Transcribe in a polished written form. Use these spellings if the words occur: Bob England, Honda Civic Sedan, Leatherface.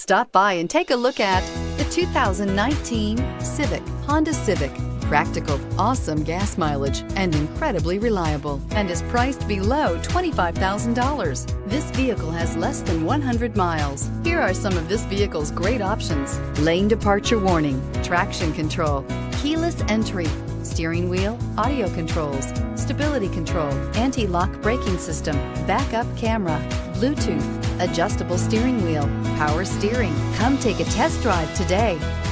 Stop by and take a look at the 2019 Honda Civic. Practical, awesome gas mileage, and incredibly reliable, and is priced below $25,000. This vehicle has less than 100 miles. Here are some of this vehicle's great options: lane departure warning, traction control, keyless entry, steering wheel audio controls, stability control, anti-lock braking system, backup camera, Bluetooth, adjustable steering wheel, power steering. Come take a test drive today.